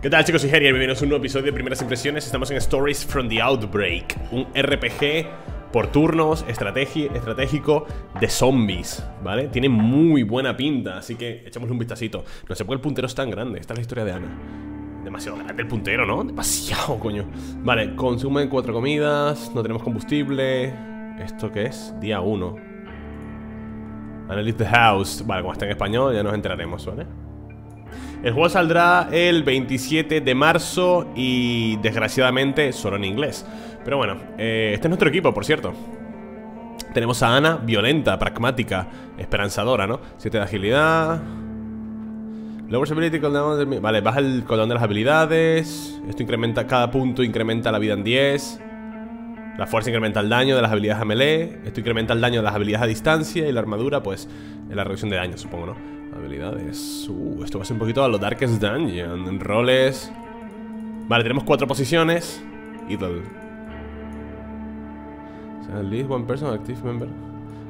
¿Qué tal, chicos? Soy Gerier, bienvenidos a un nuevo episodio de Primeras Impresiones. Estamos en Stories from the Outbreak, un RPG por turnos, estratégico de zombies, ¿vale? Tiene muy buena pinta, así que echémosle un vistacito. No sé por qué el puntero es tan grande, esta es la historia de Ana. Demasiado grande el puntero, ¿no? Demasiado, coño. Vale, consumen 4 comidas, no tenemos combustible. ¿Esto qué es? Día 1. Analyze the house. Vale, como está en español ya nos enteraremos, ¿vale? El juego saldrá el 27 de marzo y desgraciadamente solo en inglés. Pero bueno, este es nuestro equipo, por cierto. Tenemos a Ana, violenta, pragmática, esperanzadora, ¿no? 7 de agilidad. Lowers ability cooldown del... Vale, baja el cooldown de las habilidades. Esto incrementa, cada punto incrementa la vida en 10. La fuerza incrementa el daño de las habilidades a melee. Esto incrementa el daño de las habilidades a distancia. Y la armadura, pues, la reducción de daño, supongo, ¿no? Habilidades. Esto va a ser un poquito a lo Darkest Dungeon. Roles. Vale, tenemos 4 posiciones. Idle. At least one person active member.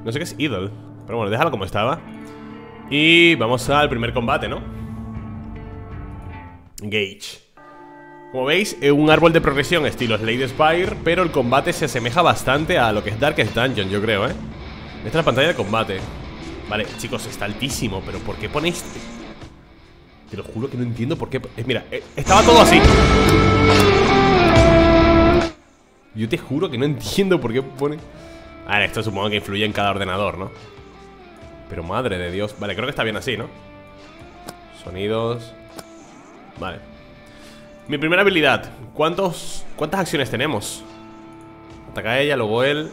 No sé qué es idle, pero bueno, déjalo como estaba. Y vamos al primer combate, ¿no? Engage. Como veis, es un árbol de progresión estilo Slay the Spire, pero el combate se asemeja bastante a lo que es Darkest Dungeon, yo creo, ¿eh? Esta es la pantalla de combate. Vale, chicos, está altísimo, pero ¿por qué ponéis? Te lo juro que no entiendo por qué... Mira, estaba todo así. Yo te juro que no entiendo por qué pone... A ver, esto supongo que influye en cada ordenador, ¿no? Pero madre de Dios. Vale, creo que está bien así, ¿no? Sonidos... Vale. Mi primera habilidad. ¿Cuántas acciones tenemos? Ataca ella, luego él...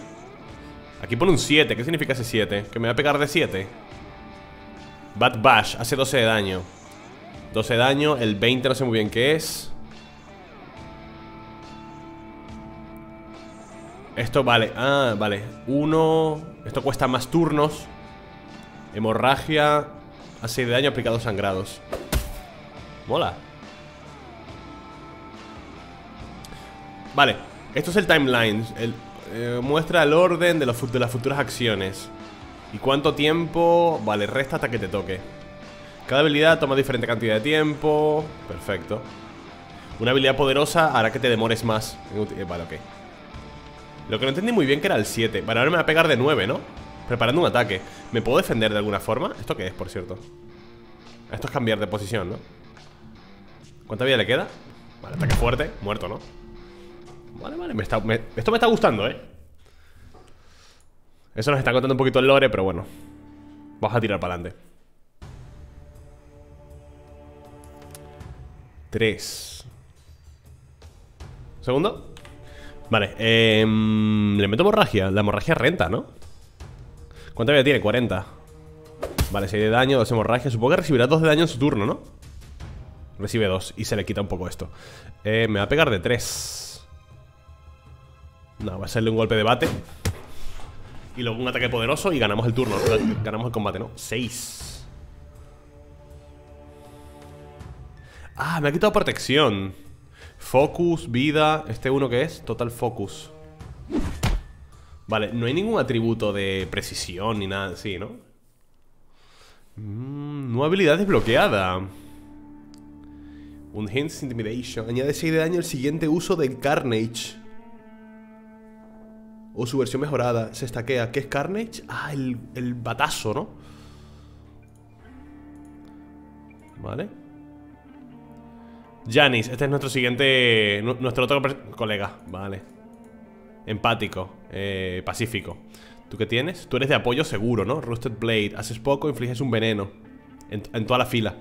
Aquí pone un 7, ¿qué significa ese 7? ¿Que me va a pegar de 7? Bad Bash, hace 12 de daño. 12 de daño, el 20 no sé muy bien qué es. Esto vale, ah, vale. 1, esto cuesta más turnos. Hemorragia, hace 6 de daño aplicado sangrados. Mola. Vale, esto es el timeline. Muestra el orden de, las futuras acciones. ¿Y cuánto tiempo? Vale, resta hasta que te toque. Cada habilidad toma diferente cantidad de tiempo. Perfecto. Una habilidad poderosa hará que te demores más. Vale, ok. Lo que no entendí muy bien que era el 7. Vale, ahora me va a pegar de 9, ¿no? Preparando un ataque. ¿Me puedo defender de alguna forma? ¿Esto qué es, por cierto? Esto es cambiar de posición, ¿no? ¿Cuánta vida le queda? Vale, ataque fuerte. Muerto, ¿no? Vale, vale, esto me está gustando, ¿eh? Eso nos está contando un poquito el lore, pero bueno. Vamos a tirar para adelante. 3. ¿Segundo? Vale, le meto hemorragia. La hemorragia renta, ¿no? ¿Cuánta vida tiene? 40. Vale, 6 de daño, 2 hemorragias. Supongo que recibirá 2 de daño en su turno, ¿no? Recibe 2 y se le quita un poco esto. Me va a pegar de 3. No, va a hacerle un golpe de bate y luego un ataque poderoso y ganamos el turno. Ganamos el combate, ¿no? 6. Ah, me ha quitado protección. Focus, vida. ¿Este uno qué es? Total focus. Vale, no hay ningún atributo de precisión ni nada así, ¿no? Nueva habilidad desbloqueada. Unhinged Intimidation. Añade 6 de daño al siguiente uso del Carnage o su versión mejorada. Se estaquea. ¿Qué es Carnage? Ah, el batazo, ¿no? Vale. Janis, este es nuestro siguiente... Nuestro otro colega. Vale. Empático. Pacífico. ¿Tú qué tienes? Tú eres de apoyo seguro, ¿no? Rusted Blade. Haces poco, infliges un veneno en toda la fila.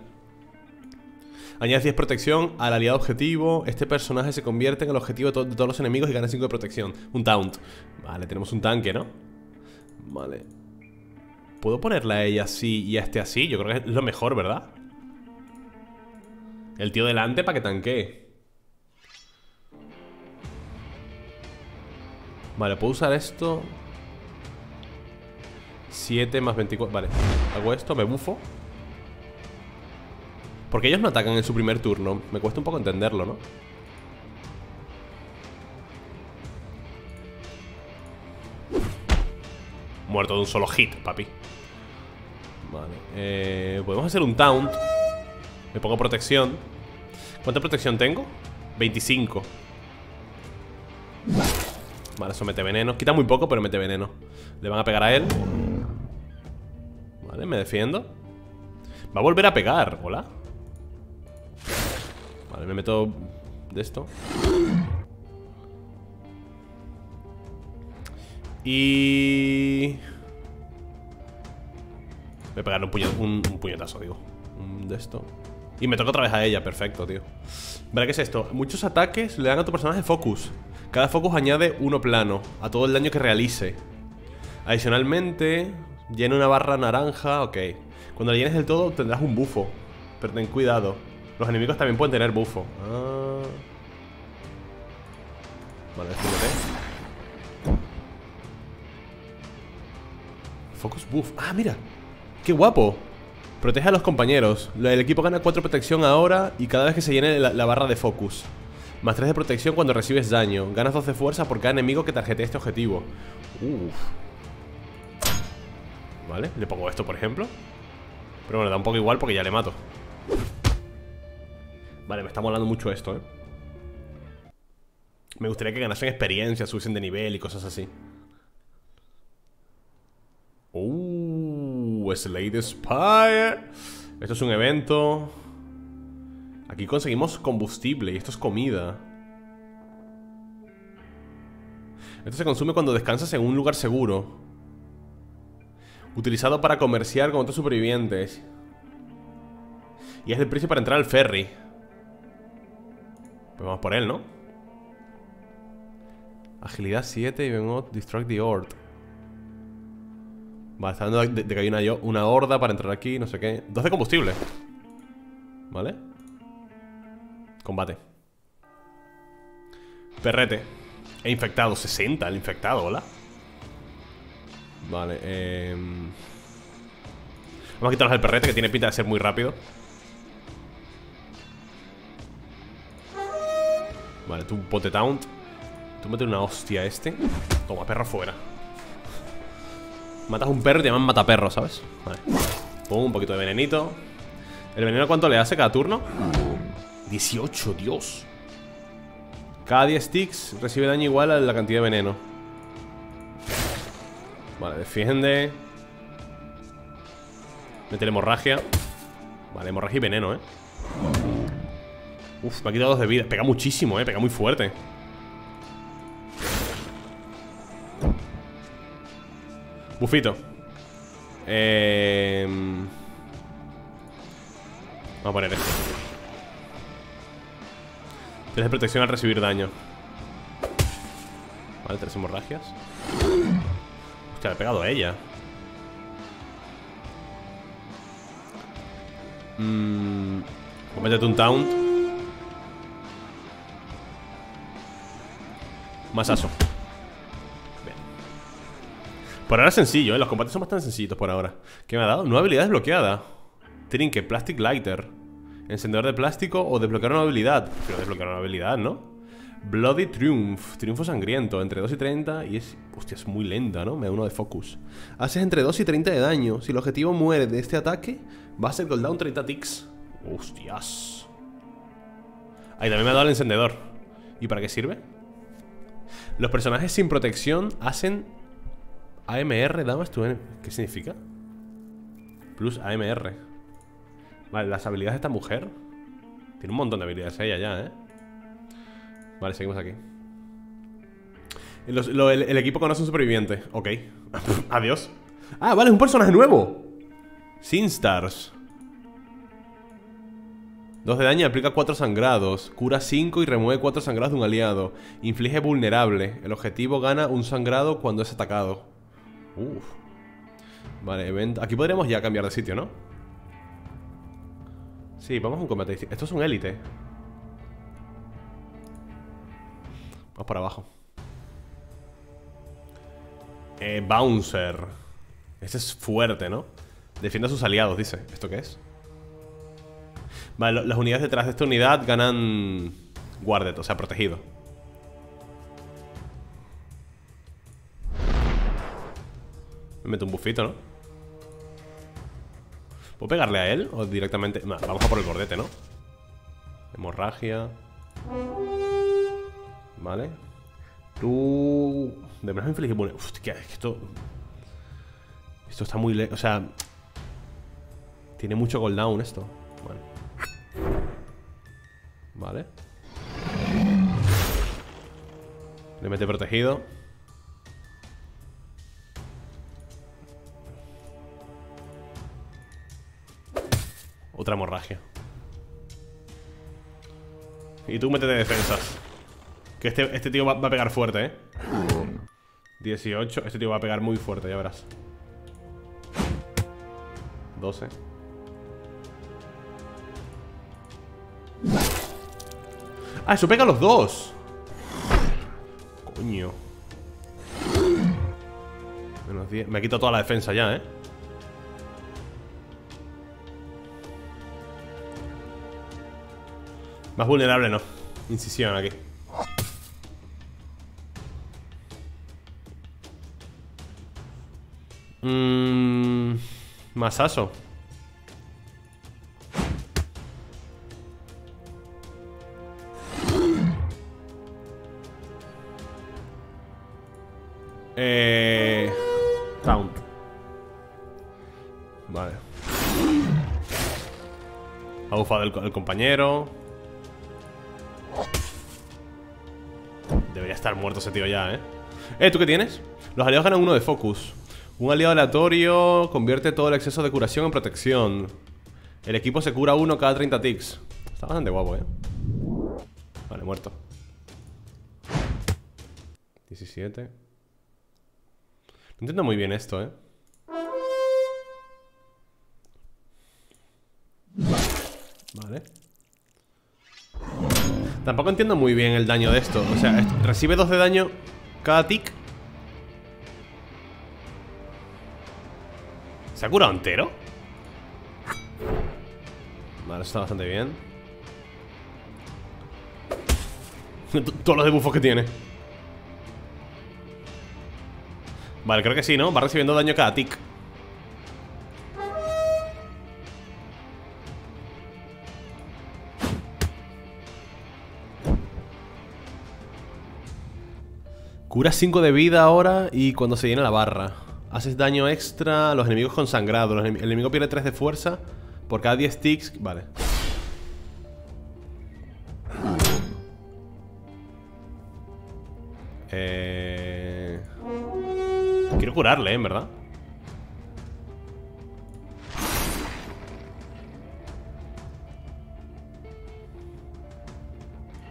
Añades 10 protección al aliado objetivo. Este personaje se convierte en el objetivo de todos los enemigos y gana 5 de protección. Un taunt. Vale, tenemos un tanque, ¿no? Vale. ¿Puedo ponerla a ella así y a este así? Yo creo que es lo mejor, ¿verdad? El tío delante para que tanquee. Vale, ¿puedo usar esto? 7 más 24. Vale, hago esto, me bufo. Porque ellos no atacan en su primer turno. Me cuesta un poco entenderlo, ¿no? Muerto de un solo hit, papi. Vale, podemos hacer un taunt. Me pongo protección. ¿Cuánta protección tengo? 25. Vale, eso mete veneno. Quita muy poco, pero mete veneno. Le van a pegar a él. Vale, me defiendo. Va a volver a pegar. Hola. Vale, me meto de esto. Y... voy a pegarle un puñetazo, digo. De esto. Y me toca otra vez a ella, perfecto, tío. Verá, ¿qué es esto? Muchos ataques le dan a tu personaje focus. Cada focus añade uno plano a todo el daño que realice. Adicionalmente, llena una barra naranja, ok. Cuando la llenes del todo, tendrás un bufo. Pero ten cuidado, los enemigos también pueden tener bufo. Ah. Vale, defiéndete. Focus buff, ah, mira. ¡Qué guapo! Protege a los compañeros. El equipo gana 4 protección ahora y cada vez que se llene la barra de focus. Más 3 de protección cuando recibes daño. Ganas 2 de fuerza por cada enemigo que tarjetee este objetivo. Uf. Vale, le pongo esto, por ejemplo. Pero bueno, da un poco igual porque ya le mato. Vale, me está molando mucho esto, ¿eh? Me gustaría que ganasen experiencia, subiesen de nivel y cosas así. Slay the Spire. Esto es un evento. Aquí conseguimos combustible. Y esto es comida. Esto se consume cuando descansas en un lugar seguro. Utilizado para comerciar con otros supervivientes. Y es el precio para entrar al ferry. Pues vamos por él, ¿no? Agilidad 7 y vengo a Destruct the Horde. Vale, está hablando de que hay una horda para entrar aquí, no sé qué. 2 de combustible. Vale. Combate. Perrete. He infectado, 60 el infectado, hola. Vale, vamos a quitarnos el perrete, que tiene pinta de ser muy rápido. Vale, tú pote taunt. Tú mete una hostia a este. Toma, perro fuera. Matas un perro y te llaman mataperro, ¿sabes? Vale. Pum, un poquito de venenito. ¿El veneno cuánto le hace cada turno? 18, Dios. Cada 10 ticks recibe daño igual a la cantidad de veneno. Vale, defiende. Mete hemorragia. Vale, hemorragia y veneno, ¿eh? Uf, me ha quitado 2 de vida. Pega muchísimo, ¿eh? Pega muy fuerte. Bufito. Vamos a poner esto. 3 de protección al recibir daño. Vale, 3 hemorragias. Hostia, le he pegado a ella. Métete un taunt. Masazo. Por ahora es sencillo, ¿eh? Los combates son bastante sencillitos por ahora. ¿Qué me ha dado? Nueva habilidad desbloqueada. Trinque, Plastic Lighter. Encendedor de plástico o desbloquear una habilidad. Pero desbloquear una habilidad, ¿no? Bloody Triumph, triunfo sangriento. Entre 2 y 30 y es... hostia, es muy lenta, ¿no? Me da uno de focus. Haces entre 2 y 30 de daño. Si el objetivo muere de este ataque, va a ser cooldown 30 ticks. Hostias. Ahí también me ha dado el encendedor. ¿Y para qué sirve? Los personajes sin protección hacen... AMR, damas, tu... ¿qué significa? Plus AMR. Vale, las habilidades de esta mujer. Tiene un montón de habilidades ella ya, ¿eh? Vale, seguimos aquí. El equipo conoce un superviviente. Ok. Adiós. Ah, vale, es un personaje nuevo. Sin Stars. 2 de daño, aplica 4 sangrados. Cura 5 y remueve 4 sangrados de un aliado. Inflige vulnerable. El objetivo gana un sangrado cuando es atacado. Uf. Vale, evento. Aquí podríamos ya cambiar de sitio, ¿no? Sí, vamos a un combate. Esto es un élite. Vamos para abajo. Bouncer. Este es fuerte, ¿no? Defiende a sus aliados, dice. ¿Esto qué es? Vale, las unidades detrás de esta unidad ganan guarded, o sea, protegido. Me meto un bufito, ¿no? ¿Puedo pegarle a él? O directamente... Nah, vamos a por el gordete, ¿no? Hemorragia. Vale. Tú... De menos infeliz que pone... Hostia, es que esto... Esto está muy lejos. O sea... Tiene mucho cooldown esto. Bueno. Vale. Le mete protegido. Otra hemorragia. Y tú métete de defensas. Que este tío va a pegar fuerte, 18. Este tío va a pegar muy fuerte, ya verás. 12. Ah, eso pega a los dos. Coño. Menos 10. Me ha quitado toda la defensa ya, Más vulnerable no. Incisión aquí. Masazo. Taunt. Vale. Ha bufado el compañero. Debería estar muerto ese tío ya, ¿tú qué tienes? Los aliados ganan uno de focus. Un aliado aleatorio convierte todo el exceso de curación en protección. El equipo se cura uno cada 30 ticks. Está bastante guapo, Vale, muerto. 17. No entiendo muy bien esto, Vale. Tampoco entiendo muy bien el daño de esto. O sea, esto, recibe 2 de daño cada tick. ¿Se ha curado entero? Vale, eso está bastante bien. Todos los debuffos que tiene. Vale, creo que sí, ¿no? Va recibiendo daño cada tick. Cura 5 de vida ahora y cuando se llena la barra. Haces daño extra a los enemigos con sangrado. El enemigo pierde 3 de fuerza por cada 10 ticks. Vale. Quiero curarle, en verdad.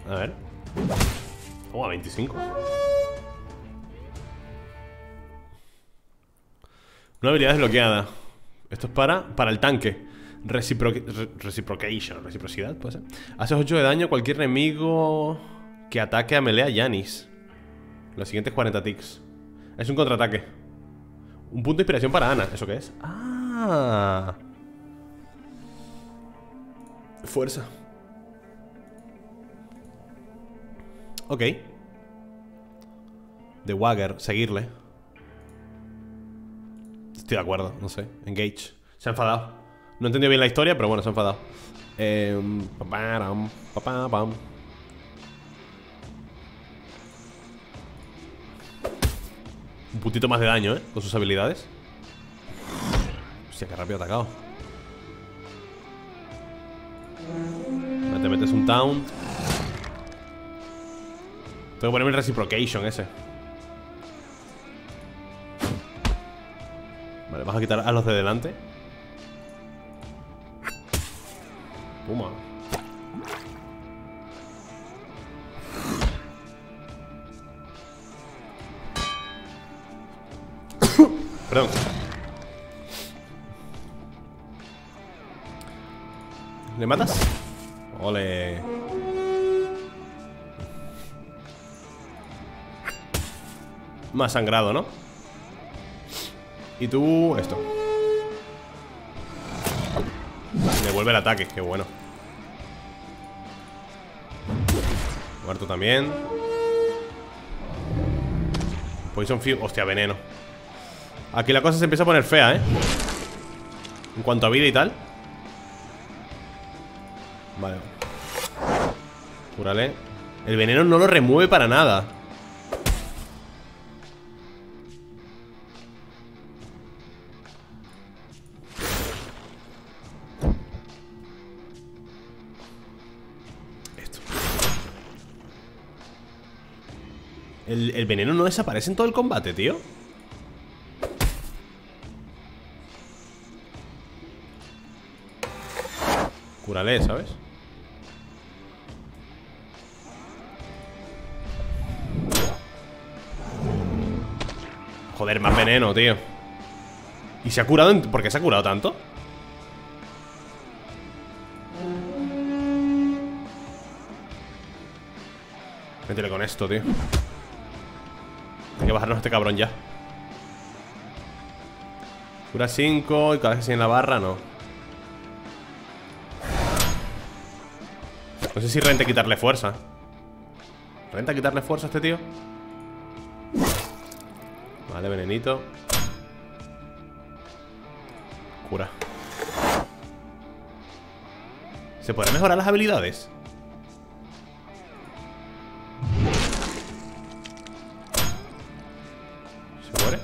A ver. Oh, a 25. 9 habilidades desbloqueadas. Esto es para el tanque. Reciprocidad, puede ser. Haces 8 de daño a cualquier enemigo que ataque a melee a Yanis. Los siguientes 40 ticks. Es un contraataque. Un punto de inspiración para Ana. ¿Eso qué es? Ah. Fuerza. Ok. The Wagger. Seguirle. Estoy de acuerdo, no sé. Engage. Se ha enfadado. No he entendido bien la historia, pero bueno, se ha enfadado. Un puntito más de daño, con sus habilidades. Hostia, qué rápido atacado. Te metes un taunt. Tengo que ponerme el reciprocation ese. Vale, vas a quitar a los de delante. Puma. Perdón. ¿Le matas? Ole. Más sangrado, ¿no? Y tú, esto. Devuelve el ataque, qué bueno. Muerto también. Poison Fury, hostia, veneno. Aquí la cosa se empieza a poner fea, en cuanto a vida y tal. Vale. Cúrale. El veneno no lo remueve para nada. Esto. El veneno no desaparece en todo el combate, tío. Cúrale, ¿sabes? Joder, más veneno, tío. ¿Y se ha curado? ¿Por qué se ha curado tanto? Métele con esto, tío. Hay que bajarnos a este cabrón ya. Cura 5 y cada vez que sigue en la barra, no. No sé si renta quitarle fuerza. ¿Renta quitarle fuerza a este tío? Vale, venenito. Cura. ¿Se podrán mejorar las habilidades? ¿Se muere?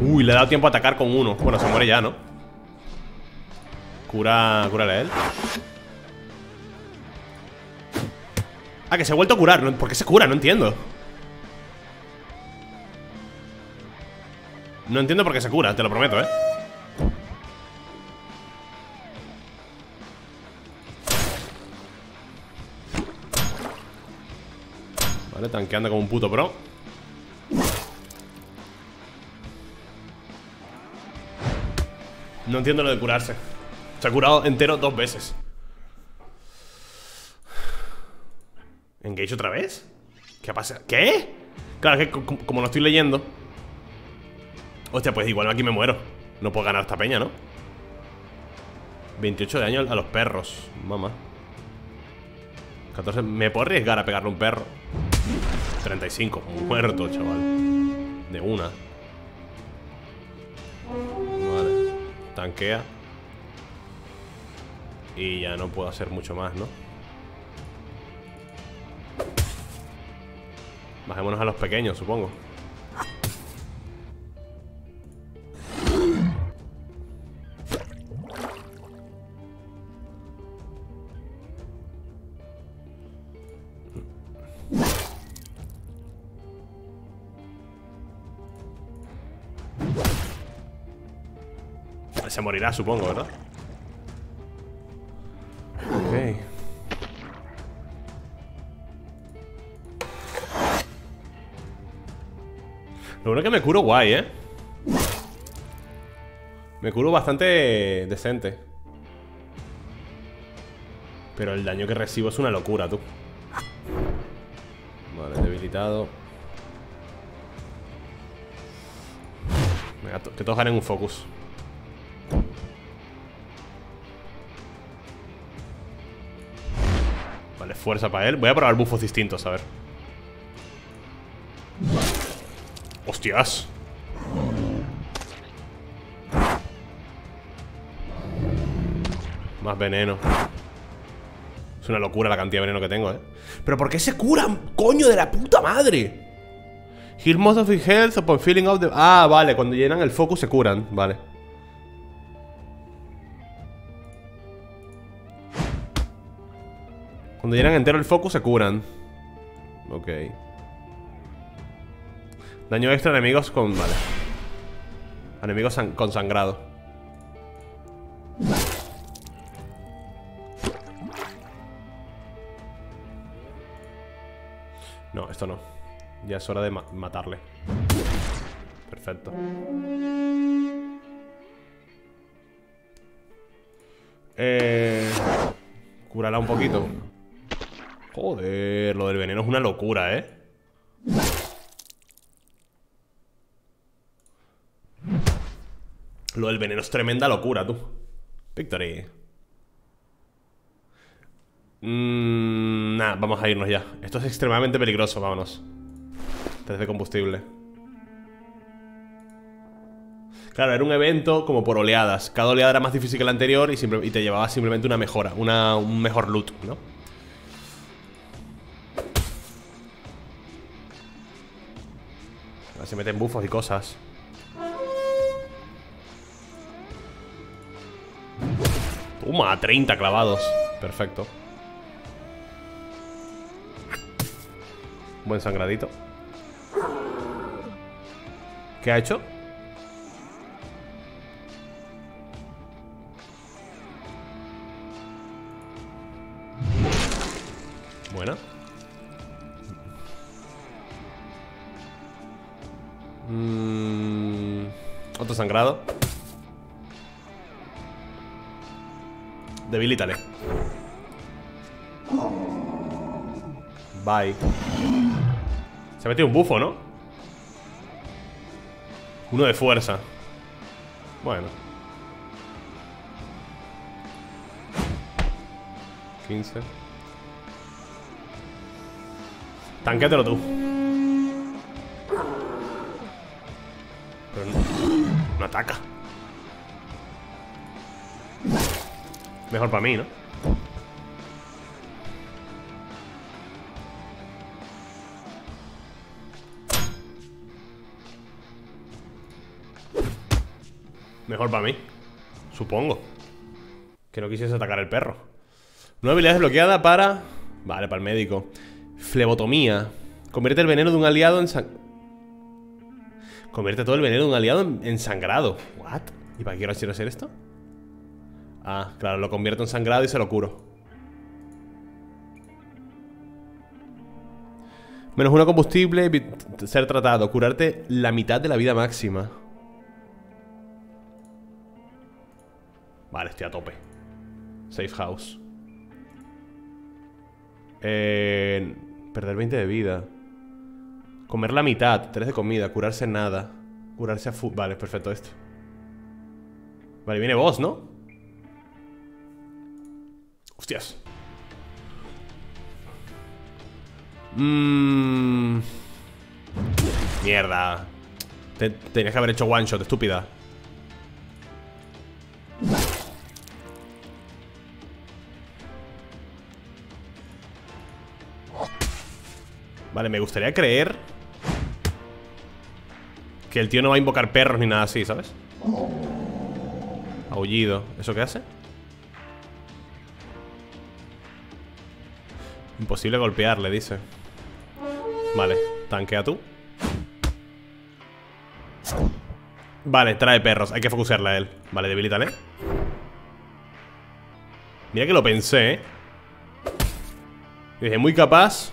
Uy, le he dado tiempo a atacar con uno. Bueno, se muere ya, ¿no? Cura, cúrale a él. Ah, que se ha vuelto a curar. ¿Por qué se cura? No entiendo. No entiendo por qué se cura, te lo prometo, ¿eh? Vale, tanqueando como un puto pro. No entiendo lo de curarse. Se ha curado entero 2 veces. ¿Engage otra vez? ¿Qué pasa? ¿Qué? Claro, que como lo estoy leyendo. Hostia, pues igual aquí me muero. No puedo ganar esta peña, ¿no? 28 de daño a los perros. Mamá. 14. ¿Me puedo arriesgar a pegarle un perro? 35. Muerto, chaval. De una. Vale. Tanquea. Y ya no puedo hacer mucho más, ¿no? Bajémonos a los pequeños, supongo. Se morirá, supongo, ¿verdad? Ok. Lo bueno es que me curo guay, ¿eh? Me curo bastante decente. Pero el daño que recibo es una locura, tú. Vale, debilitado. Venga, que todos ganen un focus. Vale, fuerza para él. Voy a probar bufos distintos, a ver. ¡Hostias! Más veneno. Es una locura la cantidad de veneno que tengo, ¿eh? ¿Pero por qué se curan? ¡Coño de la puta madre! Heal most of his health upon filling up the... Ah, vale, cuando llenan el focus se curan. Vale. Cuando llenan entero el focus se curan. Ok. Daño extra a enemigos con... Vale. Enemigos con sangrado. No, esto no. Ya es hora de matarle. Perfecto. Cúrala un poquito. Joder, lo del veneno es una locura, ¿eh? Lo del veneno es tremenda locura, tú. Victory. Nah, vamos a irnos ya. Esto es extremadamente peligroso, vámonos. 3 de combustible. Claro, era un evento como por oleadas. Cada oleada era más difícil que la anterior y te llevaba simplemente una mejora, un mejor loot, ¿no? se meten bufos y cosas. Toma, 30 clavados. Perfecto. Buen sangradito. ¿Qué ha hecho? Buena. Otro sangrado. Debilítale. Bye. Se ha metido un bufo, ¿no? Uno de fuerza. Bueno, 15. Tanquéatelo tú. Pero no ataca. Mejor para mí, ¿no? Mejor para mí, supongo. Que no quisiese atacar al perro. Nueva habilidad desbloqueada para... Vale, para el médico. Flebotomía. Convierte el veneno de un aliado en sang... Convierte todo el veneno de un aliado en sangrado. ¿What? ¿Y para qué quiero hacer esto? Ah, claro, lo convierto en sangrado y se lo curo. Menos uno combustible. Ser tratado. Curarte la mitad de la vida máxima. Vale, estoy a tope. Safe house. Perder 20 de vida. Comer la mitad, 3 de comida, curarse nada. Curarse a full. Vale, perfecto esto. Vale, viene boss, ¿no? Hostias. Mierda. Tenías que haber hecho one shot, estúpida. Vale, me gustaría creer que el tío no va a invocar perros ni nada así, ¿sabes? Aullido. ¿Eso qué hace? Imposible golpearle, dice. Vale, tanquea tú. Vale, trae perros. Hay que focusearle a él. Vale, debilítale. Mira que lo pensé, ¿eh? Dije, muy capaz...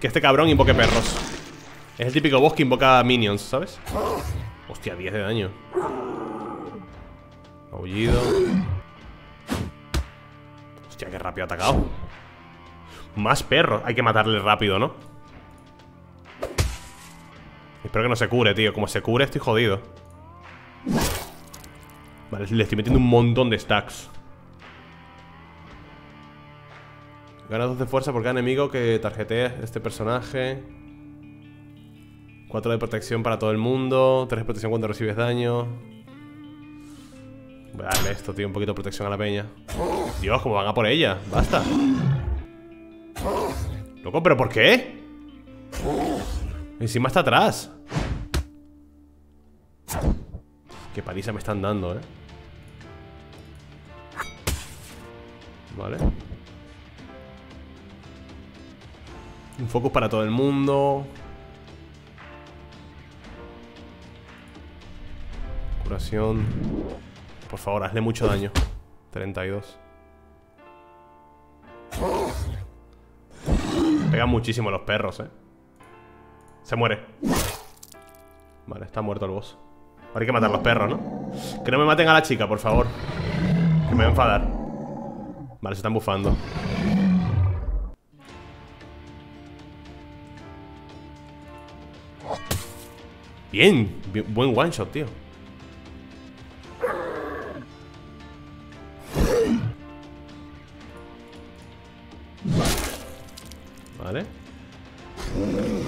que este cabrón invoque perros. Es el típico boss que invoca minions, ¿sabes? Hostia, 10 de daño. Aullido. Hostia, qué rápido ha atacado. Más perros. Hay que matarle rápido, ¿no? Espero que no se cure, tío. Como se cure, estoy jodido. Vale, le estoy metiendo un montón de stacks. Gana 2 de fuerza por cada enemigo que tarjetee este personaje. 4 de protección para todo el mundo. 3 de protección cuando recibes daño. Voy a darle esto, tío. Un poquito de protección a la peña. Dios, cómo van a por ella. Basta. Loco, ¿pero por qué? Encima está atrás. Qué paliza me están dando, eh. Vale. Un focus para todo el mundo. Curación. Por favor, hazle mucho daño. 32. Pegan muchísimo los perros, eh. Se muere. Vale, está muerto el boss. Ahora hay que matar a los perros, ¿no? Que no me maten a la chica, por favor. Que me va a enfadar. Vale, se están bufando. Bien, buen one shot, tío. Vale.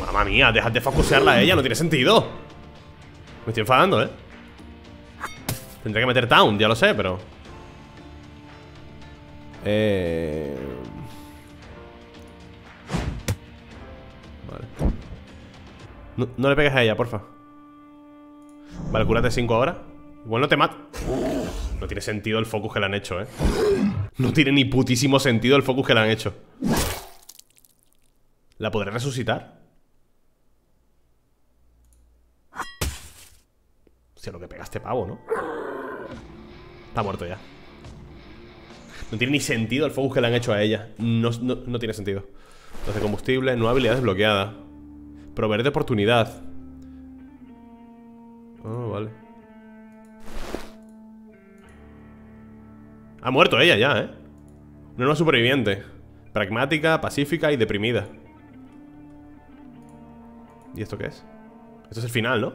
Mamma mía, dejad de focusearla a ella, no tiene sentido. Me estoy enfadando, eh. Tendré que meter down, ya lo sé, pero... Vale. No le pegues a ella, porfa. Vale, cúrate 5 ahora. Igual no te mata. No tiene sentido el focus que le han hecho, No tiene ni putísimo sentido el focus que le han hecho. ¿La podré resucitar? Hostia, lo que pegaste, pavo, ¿no? Está muerto ya. No tiene ni sentido el focus que le han hecho a ella. No tiene sentido. Entonces de combustible, nueva habilidad desbloqueada. Proveer de oportunidad. Oh, vale. Ha muerto ella ya, Una nueva superviviente. Pragmática, pacífica y deprimida. ¿Y esto qué es? Esto es el final, ¿no?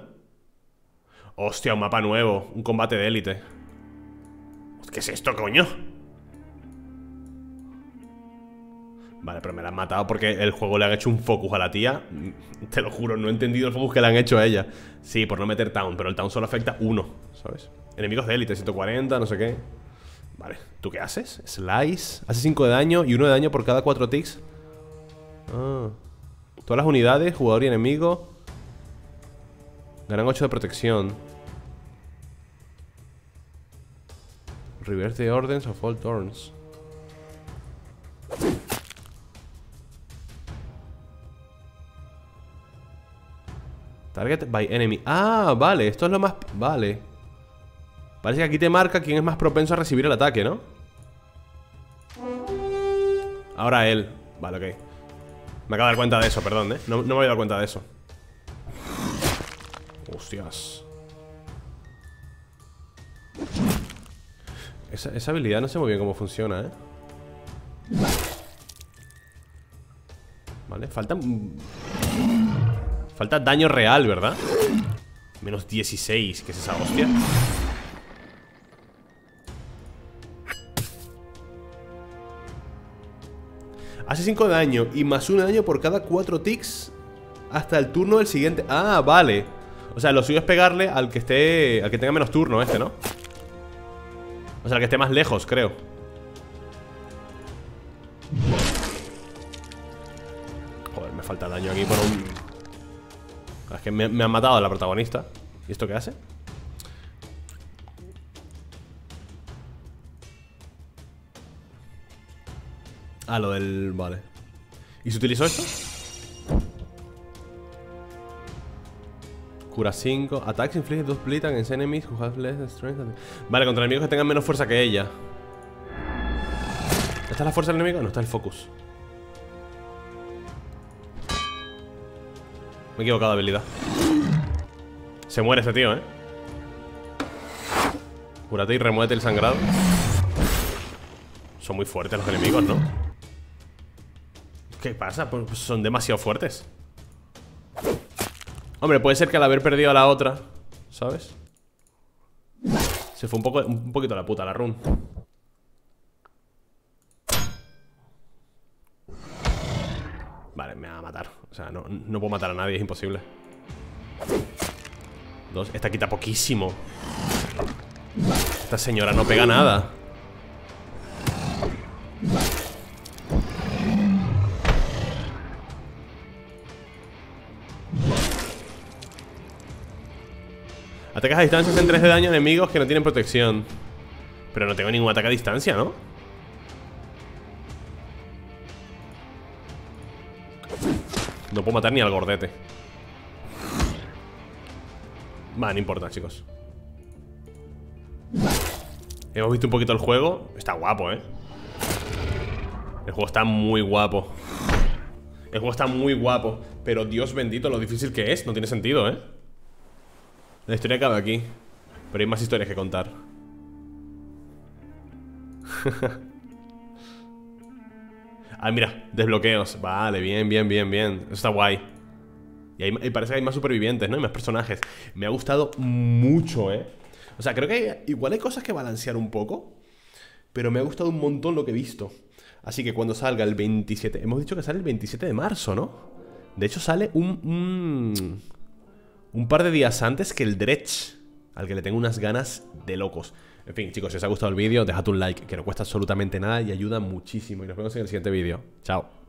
Hostia, un mapa nuevo. Un combate de élite. ¿Qué es esto, coño? Vale, pero me la han matado porque el juego le han hecho un focus a la tía. Te lo juro, no he entendido el focus que le han hecho a ella. Sí, por no meter town, pero el town solo afecta uno, ¿sabes? Enemigos de élite, 140, no sé qué. Vale, ¿tú qué haces? Slice. Hace 5 de daño y 1 de daño por cada 4 ticks. Ah. Todas las unidades, jugador y enemigo ganan 8 de protección. Reverse the orders of all turns. Target by enemy. Ah, vale, esto es lo más... Vale. Parece que aquí te marca quién es más propenso a recibir el ataque, ¿no? Ahora él. Vale, ok. Me acabo de dar cuenta de eso, perdón, No me había dado cuenta de eso. Hostias. Esa habilidad no sé muy bien cómo funciona, Vale, falta daño real, ¿verdad? Menos 16, ¿qué es esa hostia? Hace 5 de daño y más 1 de daño por cada 4 ticks hasta el turno del siguiente. Ah, vale. O sea, lo suyo es pegarle al que esté, al que tenga menos turno ¿no? O sea, al que esté más lejos, creo. Joder, me falta daño aquí por un... Es que me han matado a la protagonista. ¿Y esto qué hace? Ah, lo del... Vale. ¿Y se utilizó esto? Cura 5. Attacks infligen 2 bleed against enemies who have less strength. Vale, contra enemigos que tengan menos fuerza que ella. ¿Está la fuerza del enemigo? No, está el focus. Me he equivocado de habilidad. Se muere este tío, Cúrate y remuévete el sangrado. Son muy fuertes los enemigos, ¿no? ¿Qué pasa? Pues son demasiado fuertes. Hombre, puede ser que al haber perdido a la otra, ¿sabes? Se fue un poquito a la puta la run. Vale, me va a matar. O sea, no puedo matar a nadie, es imposible. 2. Esta quita poquísimo. Esta señora no pega nada. Ataques a distancia hacen 3 de daño a enemigos que no tienen protección. Pero no tengo ningún ataque a distancia, ¿no? No puedo matar ni al gordete. Vale, no importa, chicos. Hemos visto un poquito el juego. Está guapo, El juego está muy guapo. El juego está muy guapo. Pero Dios bendito, lo difícil que es. No tiene sentido, La historia acaba aquí. Pero hay más historias que contar. Ah, mira, desbloqueos. Vale, bien. Eso está guay. Y parece que hay más supervivientes, ¿no? Y más personajes. Me ha gustado mucho, O sea, creo que igual hay cosas que balancear un poco. Pero me ha gustado un montón lo que he visto. Así que cuando salga el 27... Hemos dicho que sale el 27 de marzo, ¿no? De hecho sale un par de días antes que el Dredge, al que le tengo unas ganas de locos. En fin, chicos, si os ha gustado el vídeo, dejad un like, que no cuesta absolutamente nada y ayuda muchísimo. Y nos vemos en el siguiente vídeo. Chao.